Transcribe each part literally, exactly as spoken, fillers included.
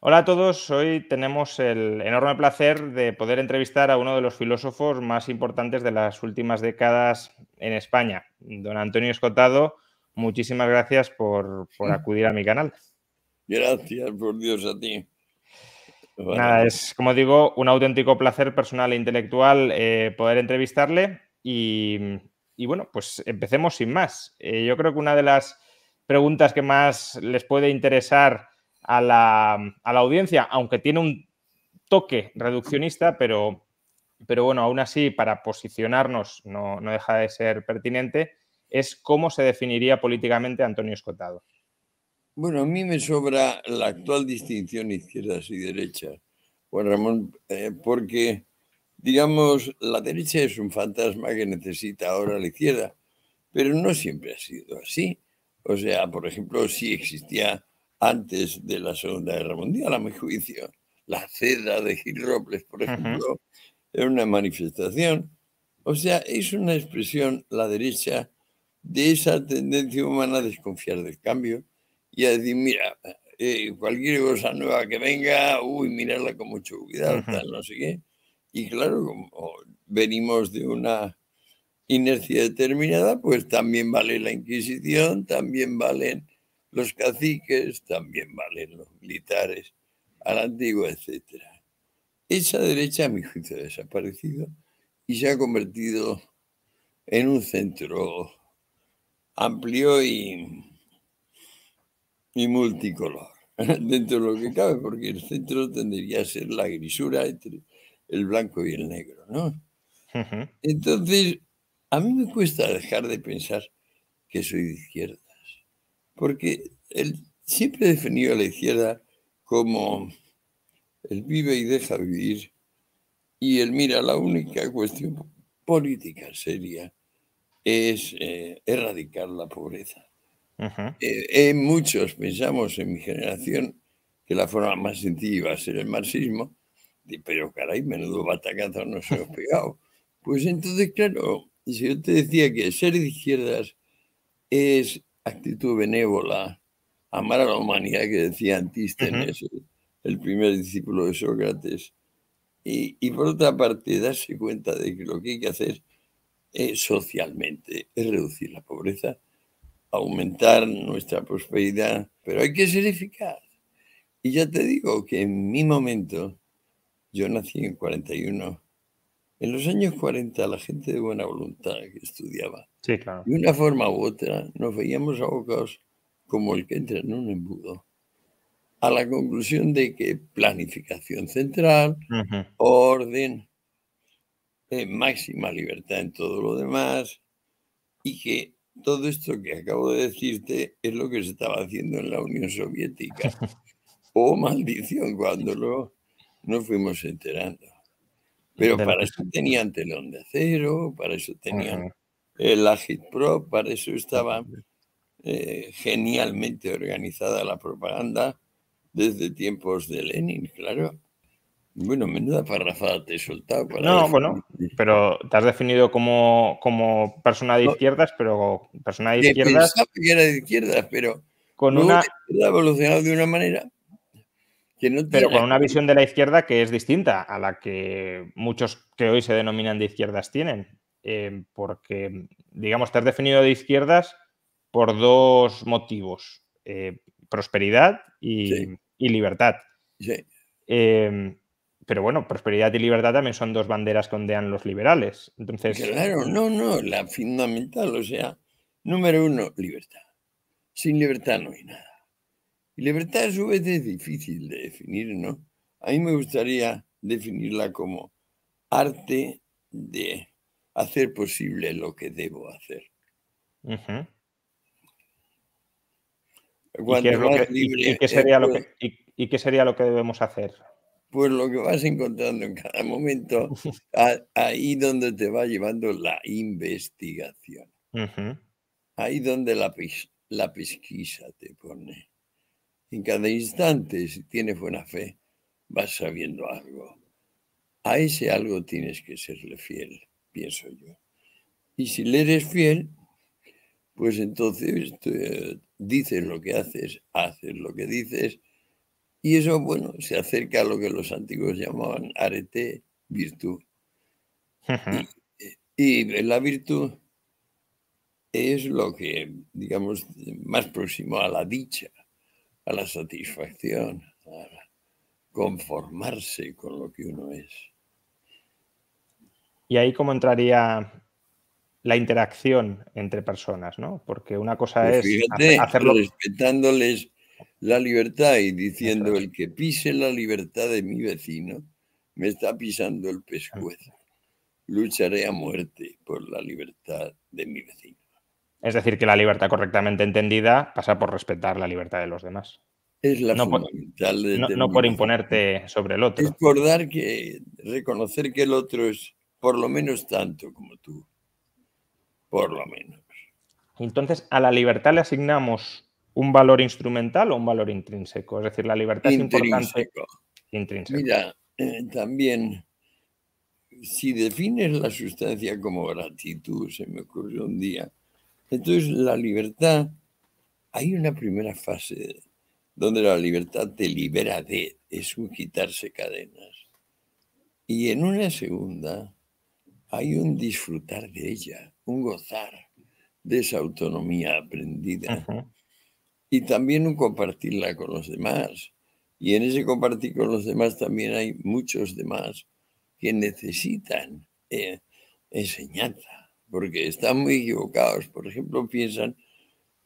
Hola a todos, hoy tenemos el enorme placer de poder entrevistar a uno de los filósofos más importantes de las últimas décadas en España, don Antonio Escohotado. Muchísimas gracias por, por acudir a mi canal. Gracias, por Dios, a ti. Bueno. Nada, es, como digo, un auténtico placer personal e intelectual eh, poder entrevistarle y, y, bueno, pues empecemos sin más. Eh, yo creo que una de las preguntas que más les puede interesar A la, a la audiencia, aunque tiene un toque reduccionista, pero, pero bueno, aún así, para posicionarnos no, no deja de ser pertinente, es cómo se definiría políticamente Antonio Escohotado. Bueno, a mí me sobra la actual distinción izquierdas y derechas, Juan Ramón, eh, porque, digamos, la derecha es un fantasma que necesita ahora la izquierda, pero no siempre ha sido así. O sea, por ejemplo, sí existía antes de la Segunda Guerra Mundial, a mi juicio. La CEDA de Gil Robles, por ejemplo, uh-huh. era una manifestación. O sea, es una expresión, la derecha, de esa tendencia humana a desconfiar del cambio y a decir, mira, eh, cualquier cosa nueva que venga, uy, mirarla con mucho cuidado, uh-huh. tal, no sé qué. Y claro, como venimos de una inercia determinada, pues también vale la Inquisición, también valen los caciques, también valen los militares, a la antigua, etcétera. Esa derecha, a mi juicio, ha desaparecido y se ha convertido en un centro amplio y, y multicolor, dentro de lo que cabe, porque el centro tendría a ser la grisura entre el blanco y el negro, ¿no? Entonces, a mí me cuesta dejar de pensar que soy de izquierda, porque él siempre ha definido a la izquierda como el vive y deja vivir, y él mira, la única cuestión política seria es eh, erradicar la pobreza. Uh-huh. eh, eh, muchos pensamos en mi generación que la forma más sencilla iba a ser el marxismo, pero caray, menudo batacazo nos hemos pegado. Pues entonces, claro, si yo te decía que ser de izquierdas es actitud benévola, amar a la humanidad, que decía Antístenes, uh-huh. el primer discípulo de Sócrates, y, y por otra parte darse cuenta de que lo que hay que hacer es, socialmente es reducir la pobreza, aumentar nuestra prosperidad, pero hay que ser eficaz. Y ya te digo que en mi momento, yo nací en cuarenta y uno, en los años cuarenta la gente de buena voluntad que estudiaba, sí, claro, de una forma u otra nos veíamos abocados, como el que entra en un embudo, a la conclusión de que planificación central, uh-huh. orden, eh, máxima libertad en todo lo demás, y que todo esto que acabo de decirte es lo que se estaba haciendo en la Unión Soviética. Oh, maldición, cuando lo, nos fuimos enterando. Pero para eso tenían telón de acero, para eso tenían el agitprop, para eso estaba eh, genialmente organizada la propaganda desde tiempos de Lenin, claro. Bueno, menuda parrafada te he soltado. Para no, definir. Bueno, pero te has definido como, como persona de izquierdas, pero persona de izquierdas... Pensaba que era de izquierdas, pero con una ha evolucionado de una manera... No, pero con una visión de la izquierda que es distinta a la que muchos que hoy se denominan de izquierdas tienen. Eh, porque, digamos, te has definido de izquierdas por dos motivos. Eh, prosperidad y, sí. y libertad. Sí. Eh, pero bueno, prosperidad y libertad también son dos banderas que ondean los liberales. Entonces... Claro, no, no, la fundamental, o sea, número uno, libertad. Sin libertad no hay nada. Y libertad a su vez es difícil de definir, ¿no? A mí me gustaría definirla como arte de hacer posible lo que debo hacer. Uh-huh. Cuando ¿Y, qué más que, libre, y, y, qué sería después, lo que, y, ¿Y qué sería lo que debemos hacer? Pues lo que vas encontrando en cada momento, a, ahí donde te va llevando la investigación. Uh-huh. Ahí donde la, la pesquisa te pone. En cada instante, si tienes buena fe, vas sabiendo algo. A ese algo tienes que serle fiel, pienso yo. Y si le eres fiel, pues entonces te, dices lo que haces, haces lo que dices, Y eso, bueno, se acerca a lo que los antiguos llamaban arete, virtud. Uh-huh. y, y la virtud es lo que, digamos, más próximo a la dicha, a la satisfacción, a conformarse con lo que uno es. Y ahí cómo entraría la interacción entre personas, ¿no? Porque una cosa pues fíjate, es hacerlo... respetándoles la libertad y diciendo el que pise la libertad de mi vecino me está pisando el pescuezo. Lucharé a muerte por la libertad de mi vecino. Es decir, que la libertad correctamente entendida pasa por respetar la libertad de los demás. Es la no fundamental. Por, no, no por imponerte sobre el otro. Es por dar que, reconocer que el otro es por lo menos tanto como tú. Por lo menos. Entonces, ¿a la libertad le asignamos un valor instrumental o un valor intrínseco? Es decir, la libertad intrínseco. Es importante. Intrínseco. Mira, eh, también, si defines la sustancia como gratitud, se me ocurrió un día, entonces la libertad, hay una primera fase donde la libertad te libera de, es un quitarse cadenas. Y en una segunda hay un disfrutar de ella, un gozar de esa autonomía aprendida. Ajá. Y también un compartirla con los demás. Y en ese compartir con los demás también hay muchos demás que necesitan eh, enseñanza, porque están muy equivocados. Por ejemplo, piensan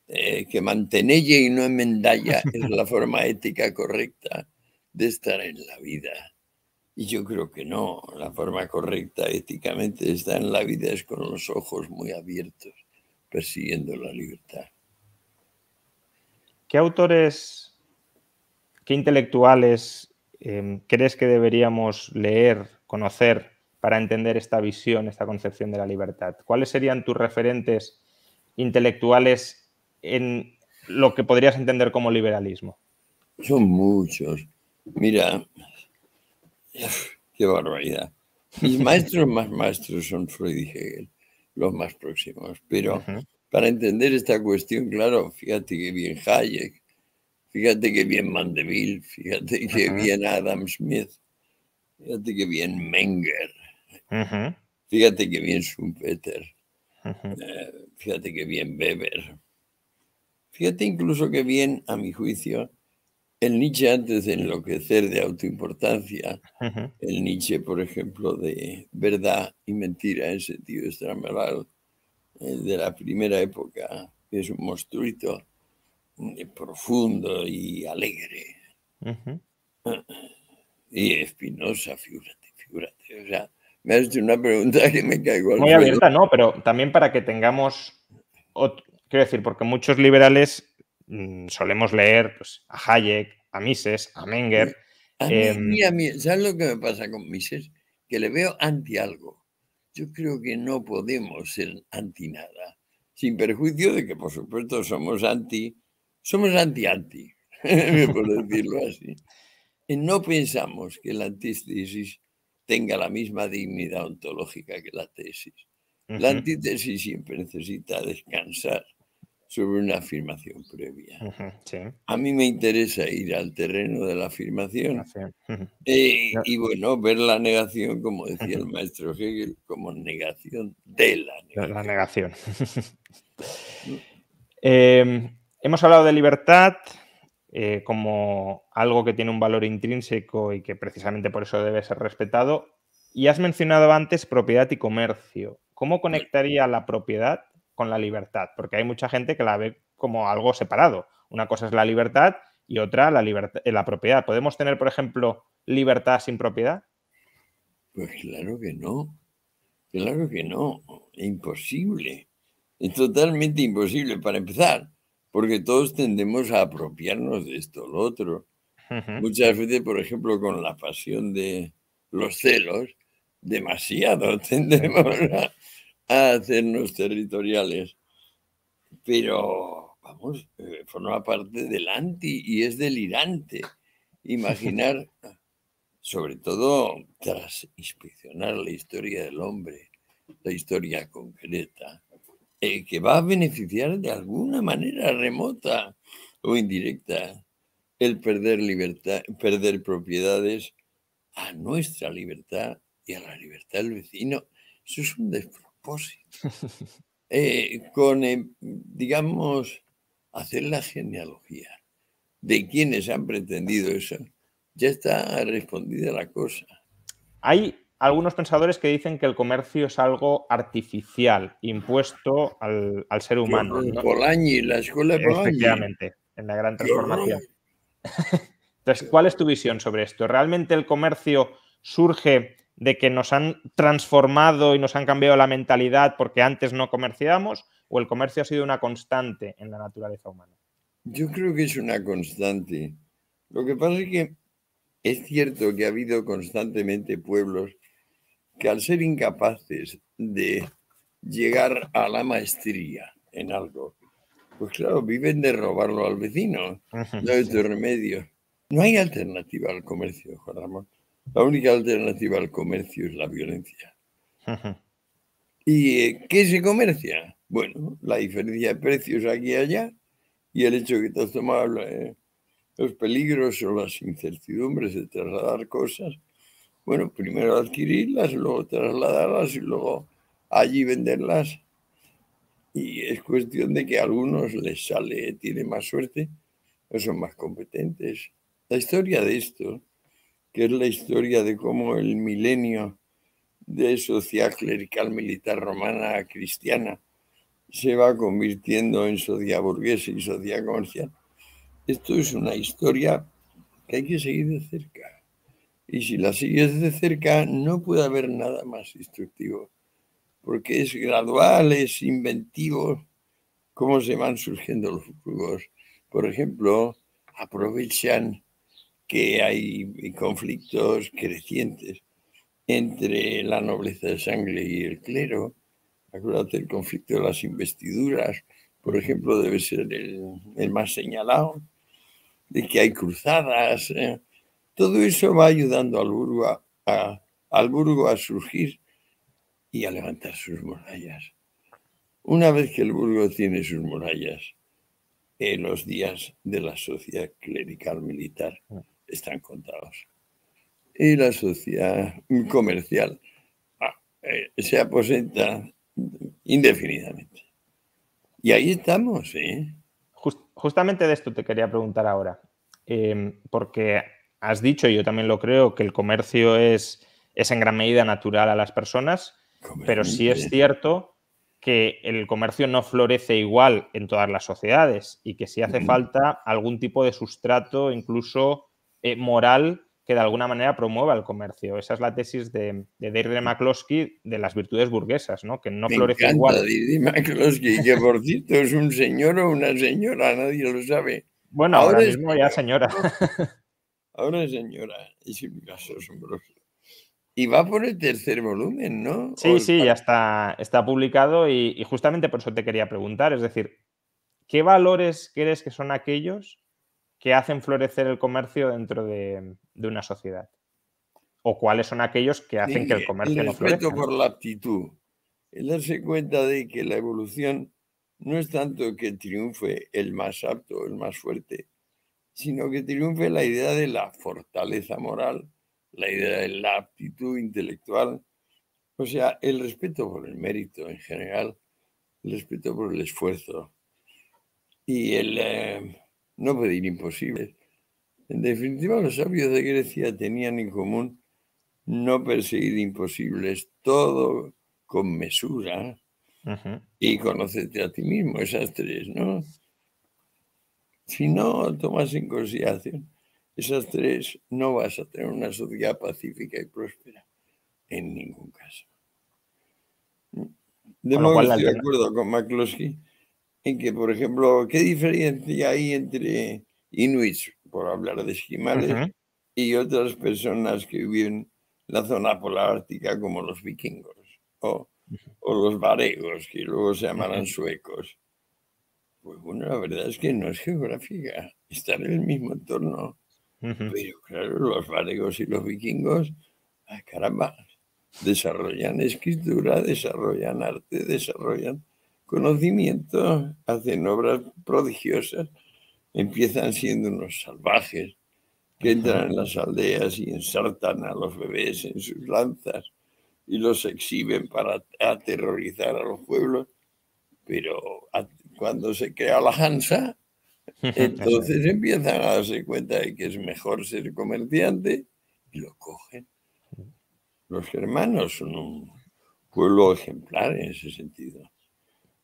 eh, que mantenella y no enmendalla es la forma ética correcta de estar en la vida. Y yo creo que no. La forma correcta éticamente de estar en la vida es con los ojos muy abiertos, persiguiendo la libertad. ¿Qué autores, qué intelectuales eh, crees que deberíamos leer, conocer, para entender esta visión, esta concepción de la libertad? ¿Cuáles serían tus referentes intelectuales en lo que podrías entender como liberalismo? Son muchos. Mira, qué barbaridad. Mis maestros más maestros son Freud y Hegel, los más próximos, pero... Uh-huh. Para entender esta cuestión, claro, fíjate que bien Hayek, fíjate que bien Mandeville, fíjate que uh-huh. bien Adam Smith, fíjate que bien Menger, uh-huh. fíjate que bien Schumpeter, uh-huh. eh, fíjate que bien Weber, fíjate incluso que bien, a mi juicio, el Nietzsche antes de enloquecer de autoimportancia, uh-huh. el Nietzsche, por ejemplo, de verdad y mentira en sentido extramoral, de la primera época, que es un monstruito profundo y alegre. Uh-huh. Y Espinosa, figúrate, figúrate. O sea, me has hecho una pregunta que me caigo al Muy suelo. Abierta, no, pero también para que tengamos... Otro, quiero decir, porque muchos liberales mmm, solemos leer pues, a Hayek, a Mises, a Menger... A mí, eh, mí, a mí, ¿sabes lo que me pasa con Mises? Que le veo anti algo. Yo creo que no podemos ser anti nada, sin perjuicio de que, por supuesto, somos anti, somos anti-anti, por decirlo así. Y no pensamos que la antítesis tenga la misma dignidad ontológica que la tesis. La antítesis siempre necesita descansar sobre una afirmación previa. A mí me interesa ir al terreno de la afirmación eh, y, bueno, ver la negación, como decía el maestro Hegel, como negación de la negación. La negación. eh, hemos hablado de libertad eh, como algo que tiene un valor intrínseco y que precisamente por eso debe ser respetado. Y has mencionado antes propiedad y comercio. ¿Cómo conectaría la propiedad con la libertad? Porque hay mucha gente que la ve como algo separado. Una cosa es la libertad y otra la, libertad, la propiedad. ¿Podemos tener, por ejemplo, libertad sin propiedad? Pues claro que no. Claro que no. Es imposible. Es totalmente imposible para empezar, porque todos tendemos a apropiarnos de esto o lo otro. Uh-huh. Muchas veces, por ejemplo, con la pasión de los celos, demasiado tendemos a... a hacernos territoriales, pero vamos, eh, forma parte del anti y es delirante imaginar, sobre todo tras inspeccionar la historia del hombre, la historia concreta, eh, que va a beneficiar de alguna manera remota o indirecta el perder libertad, perder propiedades, a nuestra libertad y a la libertad del vecino. Eso es un despropósito. Eh, con, eh, digamos, hacer la genealogía de quienes han pretendido eso, ya está respondida la cosa. Hay algunos pensadores que dicen que el comercio es algo artificial, impuesto al, al ser humano. ¿No? Polanyi, la escuela de Polanyi. Efectivamente, en la Gran Transformación. Entonces, ¿cuál es tu visión sobre esto? ¿Realmente el comercio surge de que nos han transformado y nos han cambiado la mentalidad porque antes no comerciábamos, o el comercio ha sido una constante en la naturaleza humana? Yo creo que es una constante. Lo que pasa es que es cierto que ha habido constantemente pueblos que, al ser incapaces de llegar a la maestría en algo, pues claro, viven de robarlo al vecino. No hay otro remedio. No hay alternativa al comercio, Juan Ramón. La única alternativa al comercio es la violencia. Ajá. ¿Y eh, qué se comercia? Bueno, la diferencia de precios aquí y allá, y el hecho que te has tomado eh, los peligros o las incertidumbres de trasladar cosas. Bueno, primero adquirirlas, luego trasladarlas y luego allí venderlas. Y es cuestión de que a algunos les sale, tienen más suerte, o son más competentes. La historia de esto, que es la historia de cómo el milenio de sociedad clerical militar romana cristiana se va convirtiendo en sociedad burguesa y sociedad comercial. Esto es una historia que hay que seguir de cerca. Y si la sigues de cerca, no puede haber nada más instructivo, porque es gradual, es inventivo, cómo se van surgiendo los flujos. Por ejemplo, aprovechan que hay conflictos crecientes entre la nobleza de sangre y el clero. Acuérdate, el conflicto de las investiduras, por ejemplo, debe ser el, el más señalado, de que hay cruzadas. Eh. Todo eso va ayudando al burgo a, a, al burgo a surgir y a levantar sus murallas. Una vez que el burgo tiene sus murallas, eh, los días de la sociedad clerical militar están contados. Y la sociedad comercial ah, eh, se aposenta indefinidamente. Y ahí estamos, ¿eh? Just, justamente de esto te quería preguntar ahora, eh, porque has dicho, y yo también lo creo, que el comercio es, es en gran medida natural a las personas, pero sí es cierto que el comercio no florece igual en todas las sociedades y que sí hace mm. falta algún tipo de sustrato, incluso eh, moral, que de alguna manera promueva el comercio. Esa es la tesis de, de Deirdre McCloskey de las virtudes burguesas, ¿no? Que no Me florece encanta, igual. Deirdre McCloskey, que por cierto es un señor o una señora, nadie lo sabe. Bueno, ahora, ahora mismo es... ya señora. Ahora es señora, es un caso asombroso. Y va por el tercer volumen, ¿no? Sí, sí, ya está, está publicado y, y justamente por eso te quería preguntar. Es decir, ¿qué valores crees que son aquellos que hacen florecer el comercio dentro de, de una sociedad? ¿O cuáles son aquellos que hacen sí, que el comercio no florezca? El respeto por la aptitud. El darse cuenta de que la evolución no es tanto que triunfe el más apto, el más fuerte, sino que triunfe la idea de la fortaleza moral, la idea de la aptitud intelectual, o sea, el respeto por el mérito en general, el respeto por el esfuerzo y el... Eh, no pedir imposible. En definitiva, los sabios de Grecia tenían en común no perseguir imposibles, todo con mesura. Ajá. Y conócete a ti mismo, esas tres, ¿no? Si no tomas en consideración esas tres, no vas a tener una sociedad pacífica y próspera en ningún caso. De modo que estoy de acuerdo con McCloskey en que, por ejemplo, ¿qué diferencia hay entre Inuits, por hablar de esquimales, uh-huh, y otras personas que viven en la zona polar ártica como los vikingos o, o los varegos, que luego se llamarán uh-huh suecos? Pues bueno, la verdad es que no es geográfica, están en el mismo entorno. Uh-huh. Pero claro, los varegos y los vikingos, ah, caramba, desarrollan escritura, desarrollan arte, desarrollan conocimiento, hacen obras prodigiosas empiezan siendo unos salvajes que entran en las aldeas y ensartan a los bebés en sus lanzas y los exhiben para aterrorizar a los pueblos, pero cuando se crea la Hansa, entonces empiezan a darse cuenta de que es mejor ser comerciante y lo cogen. Los germanos son un pueblo ejemplar en ese sentido,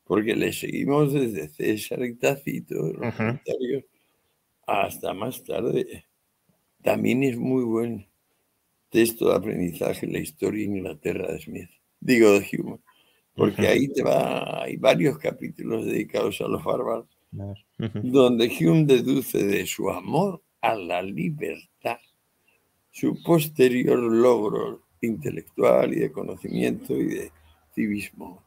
porque le seguimos desde César y Tácito, los comentarios, hasta más tarde. También es muy buen texto de aprendizaje la historia de Inglaterra de Smith, digo de Hume, porque uh-huh. ahí te va, hay varios capítulos dedicados a los bárbaros, uh-huh. donde Hume deduce de su amor a la libertad su posterior logro intelectual y de conocimiento y de civismo.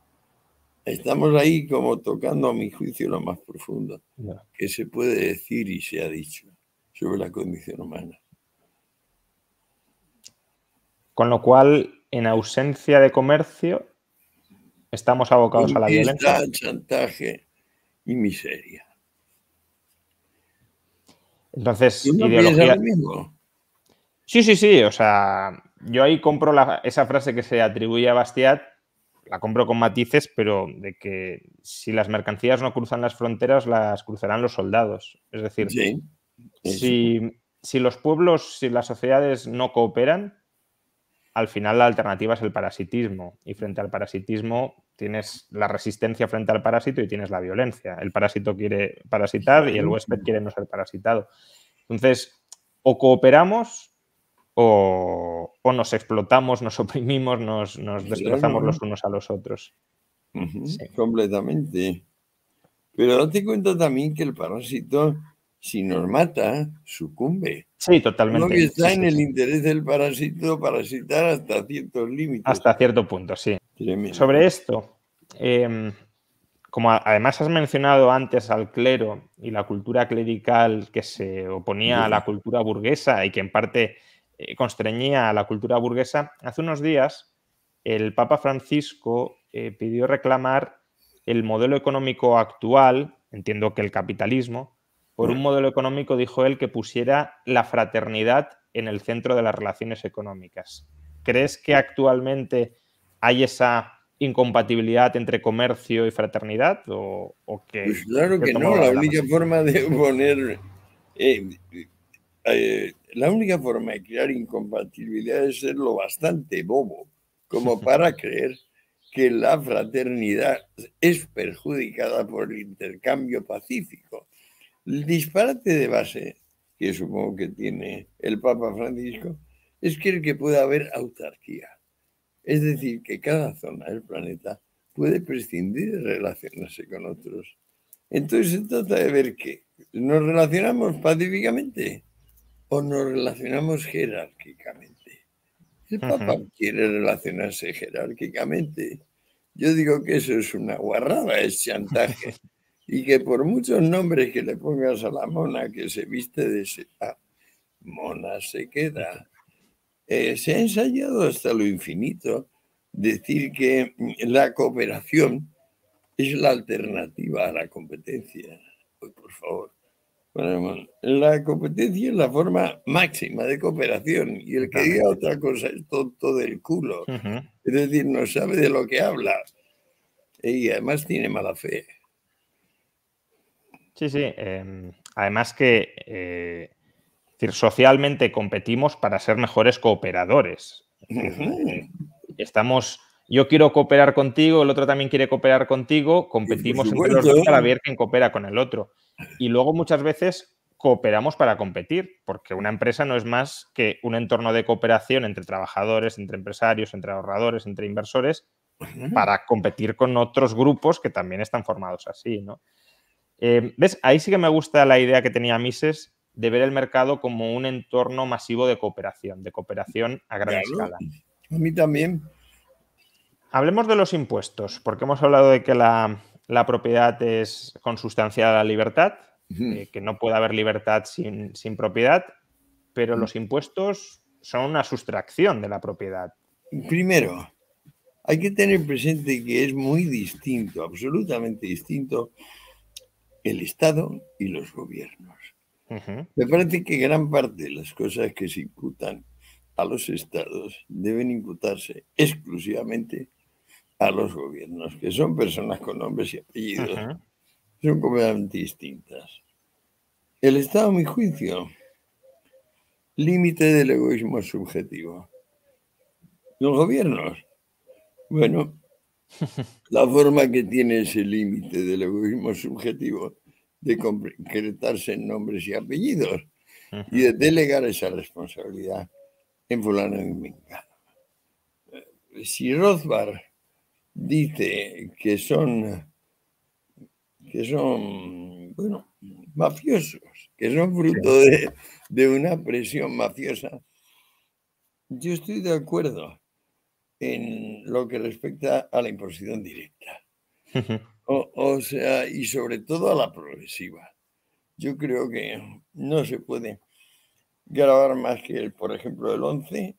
Estamos ahí como tocando, a mi juicio, lo más profundo uh-huh. que se puede decir y se ha dicho sobre la condición humana. Con lo cual, en ausencia de comercio, estamos abocados a la violencia. Chantaje y miseria. Entonces, ¿tú no ideología... lo mismo? Sí, sí, sí. O sea, yo ahí compro la, esa frase que se atribuye a Bastiat, la compro con matices, pero de que si las mercancías no cruzan las fronteras, las cruzarán los soldados. Es decir, sí, si, si los pueblos, si las sociedades no cooperan, al final la alternativa es el parasitismo, y frente al parasitismo tienes la resistencia frente al parásito y tienes la violencia. El parásito quiere parasitar y el huésped quiere no ser parasitado. Entonces, o cooperamos o, o nos explotamos, nos oprimimos, nos, nos destrozamos los unos a los otros. Uh-huh, sí. Completamente. Pero date cuenta también que el parásito, si nos mata, sucumbe. Sí, totalmente. Lo que está sí, sí, en el interés del parásito, parasitar hasta ciertos límites. Hasta cierto punto, sí. Tremendo. Sobre esto, eh, como además has mencionado antes al clero y la cultura clerical que se oponía sí. a la cultura burguesa y que en parte eh, constreñía a la cultura burguesa, hace unos días el Papa Francisco eh, pidió reclamar el modelo económico actual, entiendo que el capitalismo, por un modelo económico, dijo él, que pusiera la fraternidad en el centro de las relaciones económicas. ¿Crees que actualmente hay esa incompatibilidad entre comercio y fraternidad? ¿O, o que, pues claro que no, la única forma de poner... Eh, eh, la única forma de crear incompatibilidad es serlo bastante bobo, como para creer que la fraternidad es perjudicada por el intercambio pacífico. El disparate de base, que supongo que tiene el Papa Francisco, es que el que pueda haber autarquía. Es decir, que cada zona del planeta puede prescindir de relacionarse con otros. Entonces se trata de ver que nos relacionamos pacíficamente o nos relacionamos jerárquicamente. El Papa uh-huh. quiere relacionarse jerárquicamente. Yo digo que eso es una guarrada, es chantaje. Y que por muchos nombres que le pongas a la mona que se viste de seda, mona se queda. Eh, se ha ensayado hasta lo infinito decir que la cooperación es la alternativa a la competencia. Pues, por favor. Bueno, la competencia es la forma máxima de cooperación y el que diga otra cosa es tonto del culo. Uh-huh. Es decir, no sabe de lo que habla y además tiene mala fe. Sí, sí. Eh, además que eh, decir, socialmente competimos para ser mejores cooperadores. Uh-huh. Estamos, yo quiero cooperar contigo, el otro también quiere cooperar contigo, competimos entre los dos para ver quién coopera con el otro. Y luego muchas veces cooperamos para competir, porque una empresa no es más que un entorno de cooperación entre trabajadores, entre empresarios, entre ahorradores, entre inversores, uh-huh. para competir con otros grupos que también están formados así, ¿no? Eh, ¿Ves? Ahí sí que me gusta la idea que tenía Mises de ver el mercado como un entorno masivo de cooperación, de cooperación a gran escala. A mí también. Hablemos de los impuestos, porque hemos hablado de que la, la propiedad es consustancial a la libertad, uh-huh. eh, que no puede haber libertad sin, sin propiedad, pero uh-huh. los impuestos son una sustracción de la propiedad. Primero, hay que tener presente que es muy distinto, absolutamente distinto el Estado y los gobiernos. Uh-huh. Me parece que gran parte de las cosas que se imputan a los estados deben imputarse exclusivamente a los gobiernos, que son personas con nombres y apellidos, uh-huh. son completamente distintas. El Estado, a mi juicio, límite del egoísmo subjetivo. Los gobiernos, bueno, la forma que tiene ese límite del egoísmo subjetivo de concretarse en nombres y apellidos uh-huh. y de delegar esa responsabilidad en fulano y mengano. Si Rothbard dice que son, que son, bueno, mafiosos, que son fruto de, de una presión mafiosa, yo estoy de acuerdo en lo que respecta a la imposición directa. O, o sea, y sobre todo a la progresiva. Yo creo que no se puede grabar más que, el, por ejemplo, el once.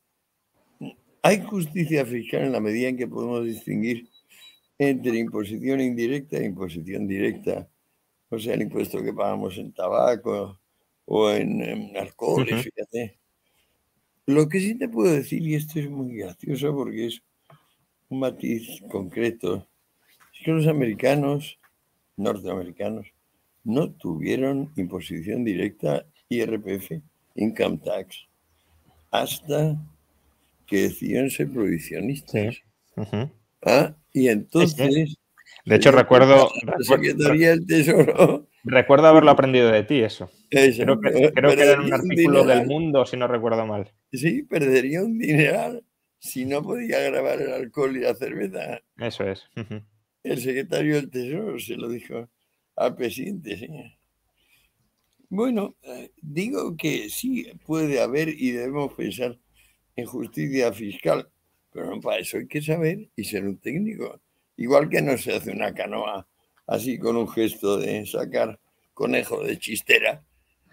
Hay justicia fiscal en la medida en que podemos distinguir entre imposición indirecta e imposición directa. O sea, el impuesto que pagamos en tabaco o en, en alcohol, uh-huh. fíjate. Lo que sí te puedo decir, y esto es muy gracioso porque es un matiz concreto, es que los americanos, norteamericanos, no tuvieron imposición directa I R P F, Income Tax, hasta que decidieron ser prohibicionistas. Sí. Uh-huh. ¿Ah? Y entonces... De hecho, recuerdo... La Secretaría del Tesoro... Recuerdo haberlo aprendido de ti, eso. eso creo que, creo que era un artículo un del Mundo, si no recuerdo mal. Sí, perdería un dineral si no podía grabar el alcohol y la cerveza. Eso es. Uh-huh. El secretario del Tesoro se lo dijo al presidente, sí. Bueno, digo que sí puede haber y debemos pensar en justicia fiscal, pero para eso hay que saber y ser un técnico. Igual que no se hace una canoa así con un gesto de sacar conejo de chistera,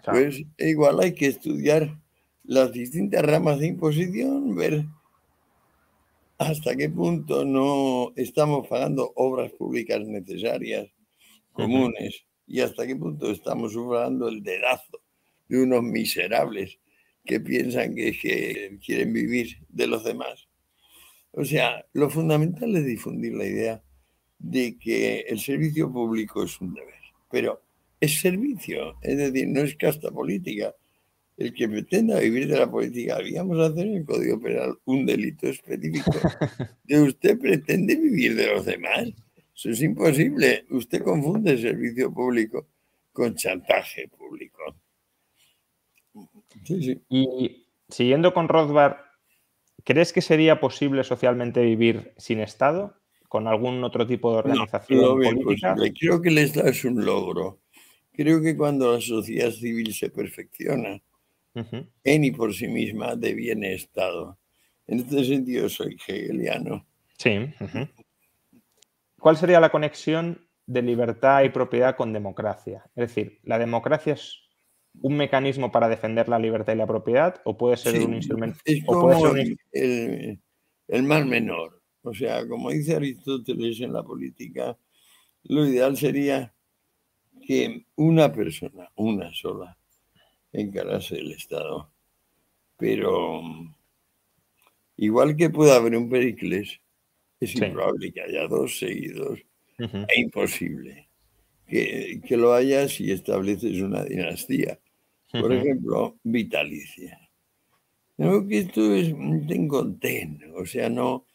pues igual hay que estudiar las distintas ramas de imposición, ver hasta qué punto no estamos pagando obras públicas necesarias, comunes, y hasta qué punto estamos sufragando el dedazo de unos miserables que piensan que, que quieren vivir de los demás. O sea, lo fundamental es difundir la idea de que el servicio público es un deber, pero es servicio, es decir, no es casta política. El que pretenda vivir de la política, habíamos de hacer en el Código Penal un delito específico. De usted pretende vivir de los demás, eso es imposible. Usted confunde el servicio público con chantaje público. Sí, sí. Y siguiendo con Rothbard, ¿crees que sería posible socialmente vivir sin Estado? ¿Con algún otro tipo de organización no, política? Posible. Creo que el Estado es un logro. Creo que cuando la sociedad civil se perfecciona uh-huh. en y por sí misma deviene Estado. En este sentido soy hegeliano. Sí. Uh-huh. ¿Cuál sería la conexión de libertad y propiedad con democracia? Es decir, ¿la democracia es un mecanismo para defender la libertad y la propiedad, o puede ser sí, un instrumento? Es como o puede ser un... el, el mal menor. O sea, como dice Aristóteles en La política, lo ideal sería que una persona, una sola, encarase el Estado. Pero igual que pueda haber un Pericles, es sí. improbable que haya dos seguidos. Uh-huh. Es imposible que, que lo haya si estableces una dinastía. Por uh-huh. ejemplo, vitalicia. No, que esto es un ten con ten. O sea, no...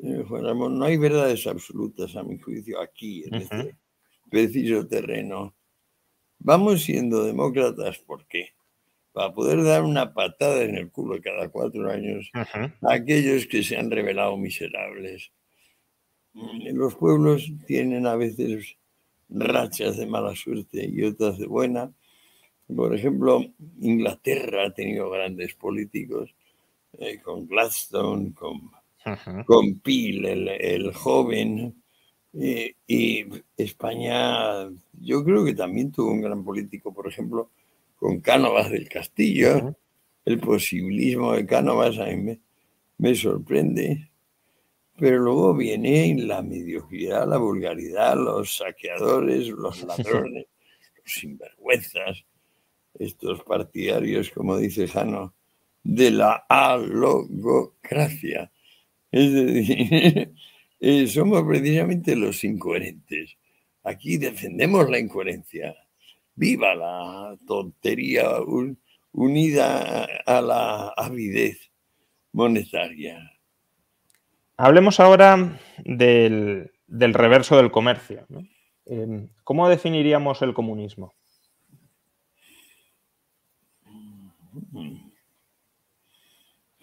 Juan Ramón, no hay verdades absolutas a mi juicio aquí, en uh-huh. este preciso terreno. Vamos siendo demócratas, ¿por qué? Para poder dar una patada en el culo cada cuatro años uh-huh. a aquellos que se han revelado miserables. Los pueblos tienen a veces rachas de mala suerte y otras de buena. Por ejemplo, Inglaterra ha tenido grandes políticos, eh, con Gladstone, con... Ajá. con Peel, el, el joven, eh, y España yo creo que también tuvo un gran político, por ejemplo, con Cánovas del Castillo. Ajá. El posibilismo de Cánovas a mí me, me sorprende, pero luego viene la mediocridad, la vulgaridad, los saqueadores, los ladrones, sinvergüenzas, estos partidarios, como dice Jano, de la alogocracia. Es decir, somos precisamente los incoherentes. Aquí defendemos la incoherencia. Viva la tontería un, unida a la avidez monetaria. Hablemos ahora del, del reverso del comercio, ¿no? Eh, ¿Cómo definiríamos el comunismo?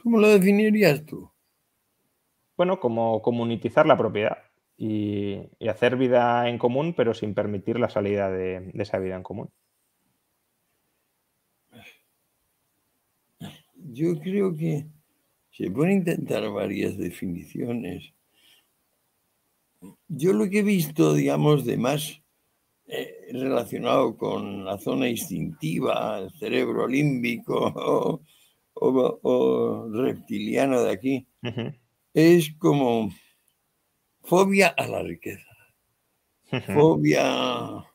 ¿Cómo lo definirías tú? Bueno, como comunitizar la propiedad y, y hacer vida en común, pero sin permitir la salida de, de esa vida en común. Yo creo que se pueden intentar varias definiciones. Yo lo que he visto, digamos, de más eh, relacionado con la zona instintiva, el cerebro límbico o, o, o reptiliano de aquí, uh-huh, es como fobia a la riqueza, uh-huh, fobia a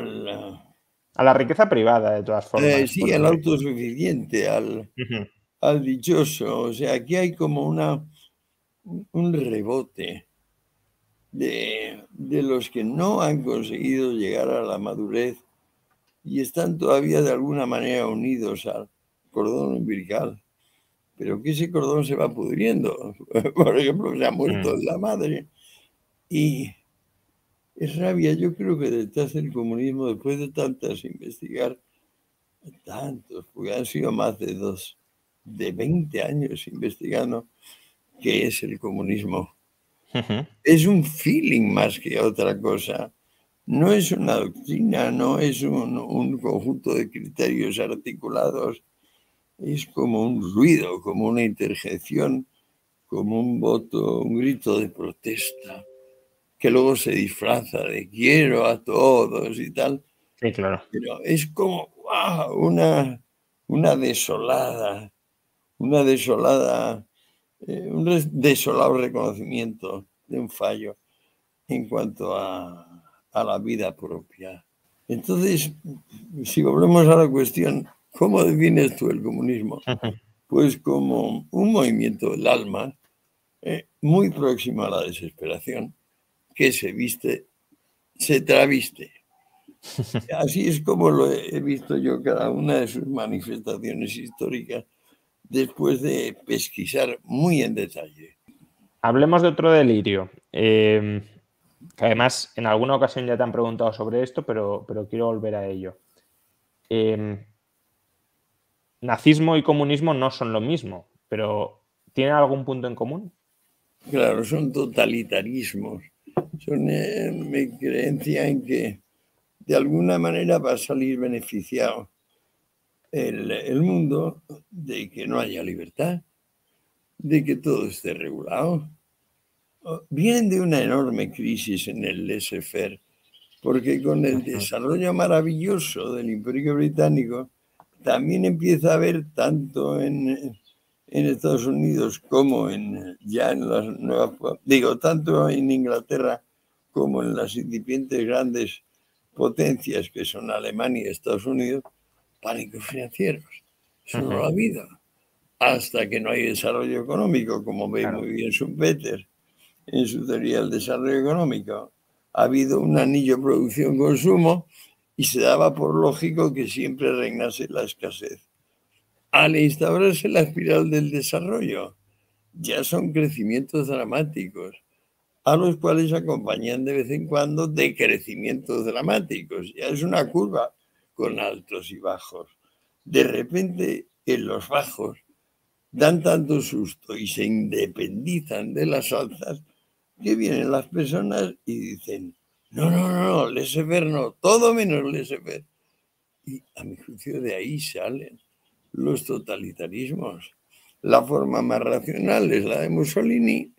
la... A la riqueza privada, de todas formas. Eh, sí, al autosuficiente, al, uh-huh, al dichoso. O sea, aquí hay como una, un rebote de, de los que no han conseguido llegar a la madurez y están todavía de alguna manera unidos al cordón umbilical. Pero que ese cordón se va pudriendo. Por ejemplo, se ha muerto uh-huh la madre. Y... es rabia. Yo creo que detrás del comunismo, después de tantas investigar, tantos, porque han sido más de dos, de veinte años investigando qué es el comunismo. Uh-huh. Es un feeling más que otra cosa. No es una doctrina, no es un, un conjunto de criterios articulados. Es como un ruido, como una interjección, como un voto, un grito de protesta, que luego se disfraza de quiero a todos y tal. Sí, claro. Pero es como wow, una, una desolada, una desolada, eh, un desolado reconocimiento de un fallo en cuanto a, a la vida propia. Entonces, si volvemos a la cuestión, ¿cómo defines tú el comunismo? Uh-huh. Pues como un movimiento del alma eh, muy próximo a la desesperación, que se viste, se traviste. Así es como lo he visto yo cada una de sus manifestaciones históricas después de pesquisar muy en detalle. Hablemos de otro delirio, eh, que además en alguna ocasión ya te han preguntado sobre esto, pero, pero quiero volver a ello. Eh, nazismo y comunismo no son lo mismo, pero ¿tienen algún punto en común? Claro, son totalitarismos. Son eh, mi creencia en que de alguna manera va a salir beneficiado el, el mundo de que no haya libertad, de que todo esté regulado. Vienen de una enorme crisis en el laissez-faire, porque con el desarrollo maravilloso del Imperio Británico también empieza a haber tanto en... en Estados Unidos como en, ya en las nuevas, digo, tanto en Inglaterra como en las incipientes grandes potencias que son Alemania y Estados Unidos, pánicos financieros. Eso uh-huh no ha habido. Hasta que no hay desarrollo económico, como ve claro muy bien Schumpeter en su teoría del desarrollo económico. Ha habido un anillo producción-consumo y se daba por lógico que siempre reinase la escasez. Al instaurarse la espiral del desarrollo, ya son crecimientos dramáticos, a los cuales acompañan de vez en cuando decrecimientos dramáticos. Ya es una curva con altos y bajos. De repente, en los bajos, dan tanto susto y se independizan de las altas que vienen las personas y dicen no, no, no, laissez-faire no, todo menos laissez-faire. Y a mi juicio de ahí salen los totalitarismos. La forma más racional es la de Mussolini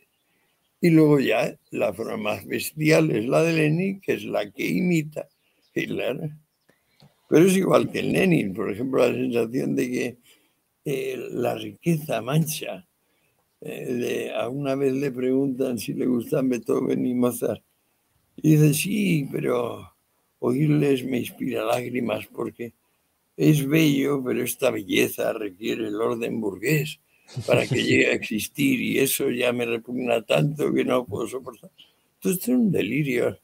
y luego ya la forma más bestial es la de Lenin, que es la que imita Hitler. Pero es igual que Lenin, por ejemplo, la sensación de que eh, la riqueza mancha. Eh, de, a una vez le preguntan si le gustan Beethoven y Mozart. Y dice, sí, pero oírles me inspira lágrimas porque es bello, pero esta belleza requiere el orden burgués para que llegue a existir y eso ya me repugna tanto que no puedo soportar. Entonces es un delirio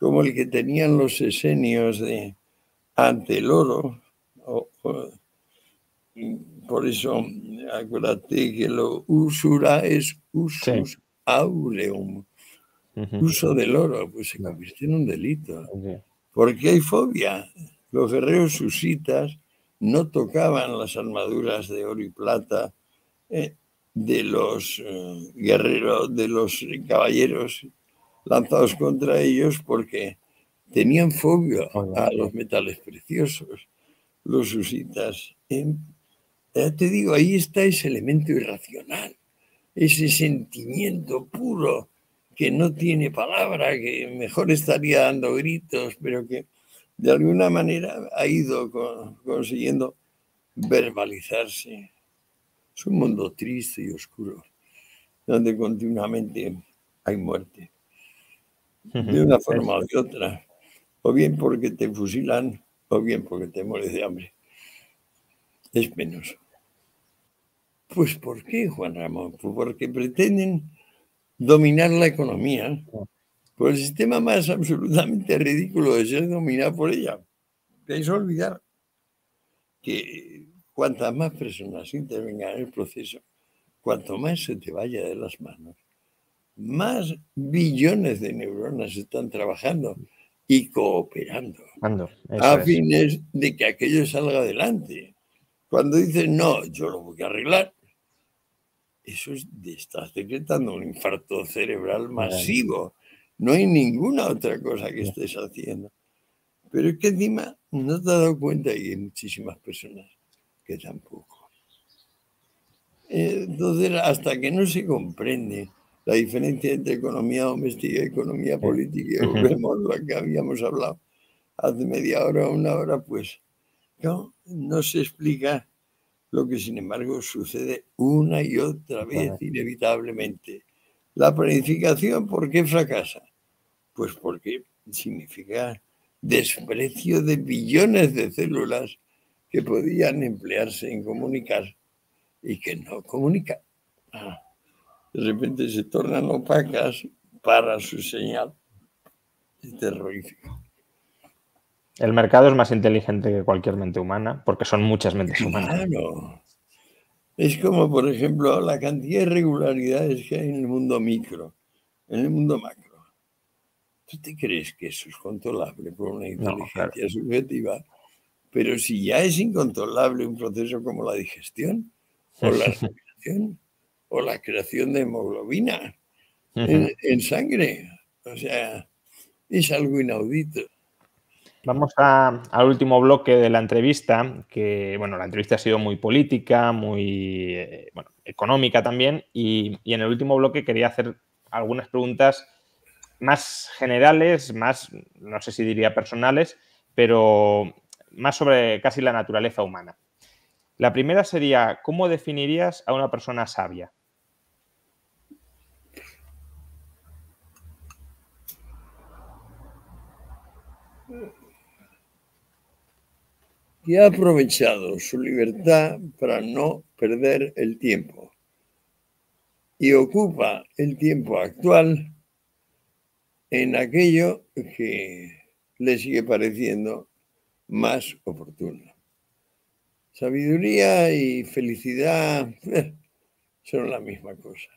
como el que tenían los esenios de, ante el oro. O, o, por eso, acuérdate que lo usura es usus sí. aureum, uh-huh. uso del oro, pues se convirtió en un delito. Uh-huh. Porque hay fobia. Los guerreros husitas no tocaban las armaduras de oro y plata eh, de los eh, guerreros, de los caballeros lanzados contra ellos porque tenían fobia a los metales preciosos, los husitas. Eh, ya te digo, ahí está ese elemento irracional, ese sentimiento puro que no tiene palabra, que mejor estaría dando gritos, pero que de alguna manera ha ido con, consiguiendo verbalizarse. Es un mundo triste y oscuro, donde continuamente hay muerte, de una forma u otra, o bien porque te fusilan, o bien porque te mueres de hambre. Es penoso. Pues ¿por qué, Juan Ramón? Pues porque pretenden dominar la economía por el sistema más absolutamente ridículo de ser dominado por ella. Vais a olvidar que cuantas más personas intervengan en el proceso, cuanto más se te vaya de las manos, más billones de neuronas están trabajando y cooperando Ando, a fines es. de que aquello salga adelante. Cuando dices, no, yo lo voy a arreglar, eso es, estás decretando un infarto cerebral masivo. No hay ninguna otra cosa que estés haciendo. Pero es que encima no te has dado cuenta, y hay muchísimas personas que tampoco. Entonces, hasta que no se comprende la diferencia entre economía doméstica y economía política, volvemos a lo que habíamos hablado hace media hora o una hora, pues no, no se explica lo que, sin embargo, sucede una y otra vez, inevitablemente. La planificación, ¿por qué fracasa? Pues porque significa desprecio de billones de células que podían emplearse en comunicar y que no comunican. Ah. De repente se tornan opacas para su señal. Es terrorífico. El mercado es más inteligente que cualquier mente humana, porque son muchas mentes humanas. Claro. Es como, por ejemplo, la cantidad de irregularidades que hay en el mundo micro, en el mundo macro. ¿Tú te crees que eso es controlable por una inteligencia no, claro. subjetiva? Pero si ya es incontrolable un proceso como la digestión, o la respiración, o la creación de hemoglobina en, en sangre. O sea, es algo inaudito. Vamos a, al último bloque de la entrevista, que, bueno, la entrevista ha sido muy política, muy eh, bueno, económica también, y, y en el último bloque quería hacer algunas preguntas más generales, más, no sé si diría personales, pero más sobre casi la naturaleza humana. La primera sería, ¿cómo definirías a una persona sabia? Que ha aprovechado su libertad para no perder el tiempo y ocupa el tiempo actual en aquello que le sigue pareciendo más oportuno. Sabiduría y felicidad son la misma cosa.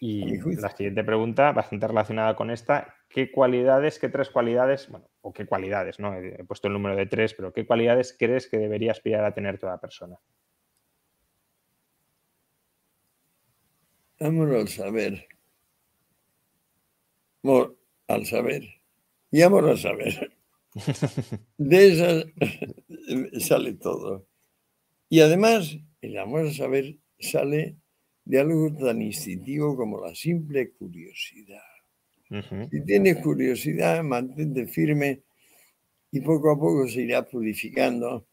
Y la siguiente pregunta, bastante relacionada con esta, ¿qué cualidades, qué tres cualidades, bueno, o qué cualidades, ¿no? He puesto el número de tres, pero ¿qué cualidades crees que debería aspirar a tener toda persona? Amor al saber. Amor al saber. Y amor al saber. De esas sale todo. Y además, el amor al saber sale de algo tan instintivo como la simple curiosidad. Uh-huh. Si tienes curiosidad, mantente firme y poco a poco se irá purificando.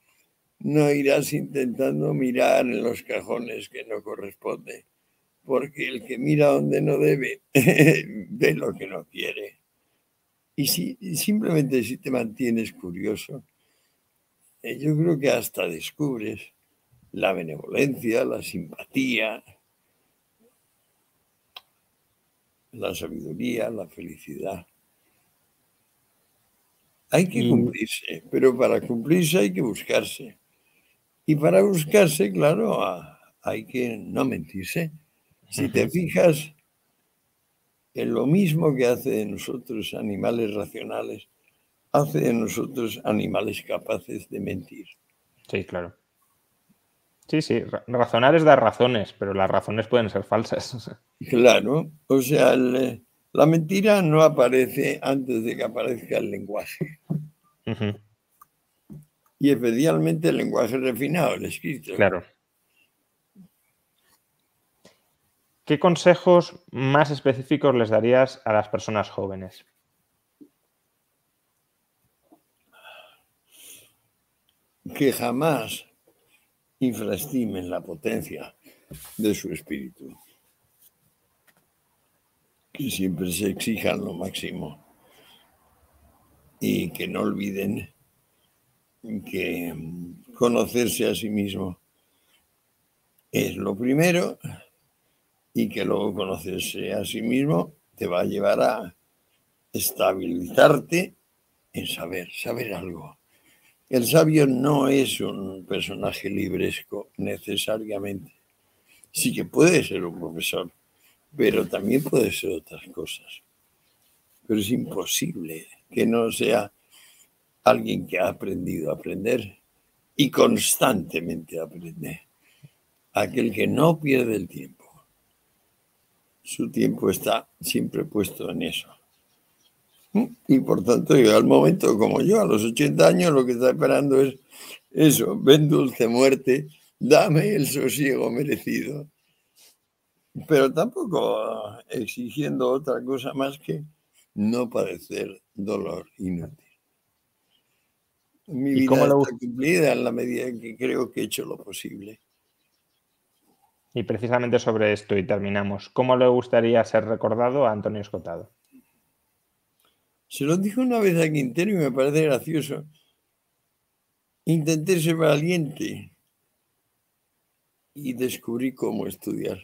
No irás intentando mirar en los cajones que no corresponde, porque el que mira donde no debe ve lo que no quiere. Y si simplemente si te mantienes curioso, yo creo que hasta descubres la benevolencia, la simpatía, la sabiduría, la felicidad. Hay que cumplirse, pero para cumplirse hay que buscarse. Y para buscarse, claro, hay que no mentirse. Si te fijas en lo mismo que hace de nosotros animales racionales, hace de nosotros animales capaces de mentir. Sí, claro. Sí, sí, razonar es dar razones, pero las razones pueden ser falsas. Claro, o sea, el, la mentira no aparece antes de que aparezca el lenguaje. Uh-huh. Y especialmente el lenguaje refinado, el escrito. Claro. ¿Qué consejos más específicos les darías a las personas jóvenes? Que jamás infraestimen la potencia de su espíritu. Que siempre se exijan lo máximo. Y que no olviden que conocerse a sí mismo es lo primero, y que luego conocerse a sí mismo te va a llevar a estabilizarte en saber, saber algo. El sabio no es un personaje libresco necesariamente. Sí que puede ser un profesor, pero también puede ser otras cosas. Pero es imposible que no sea alguien que ha aprendido a aprender y constantemente aprende. Aquel que no pierde el tiempo. Su tiempo está siempre puesto en eso. Y por tanto, yo al momento, como yo, a los ochenta años, lo que está esperando es eso. Ven, dulce muerte, dame el sosiego merecido. Pero tampoco exigiendo otra cosa más que no padecer dolor inútil. Mi vida está cumplida en la medida en que creo que he hecho lo posible. Y precisamente sobre esto, y terminamos, ¿cómo le gustaría ser recordado a Antonio Escohotado? Se lo dijo una vez a Quintero y me parece gracioso. Intenté ser valiente y descubrí cómo estudiar.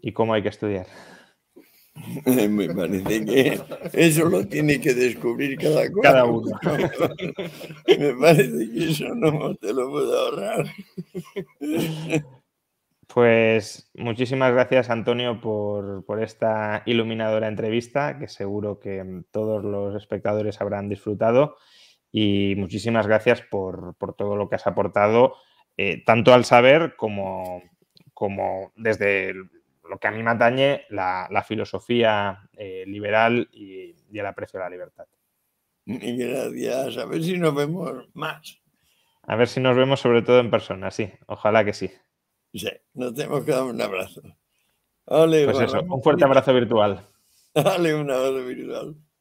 ¿Y cómo hay que estudiar? Me parece que eso lo tiene que descubrir cada cual. Cada uno. Me parece que eso no te lo puedo ahorrar. Pues muchísimas gracias, Antonio, por, por esta iluminadora entrevista que seguro que todos los espectadores habrán disfrutado, y muchísimas gracias por, por todo lo que has aportado, eh, tanto al saber como, como desde... el, lo que a mí me atañe, la, la filosofía eh, liberal y, y el aprecio a la libertad. Gracias. A ver si nos vemos más. A ver si nos vemos sobre todo en persona, sí. Ojalá que sí. Sí, nos tenemos que dar un abrazo. Ole, pues bueno, eso, un fuerte abrazo virtual. Dale, un abrazo virtual.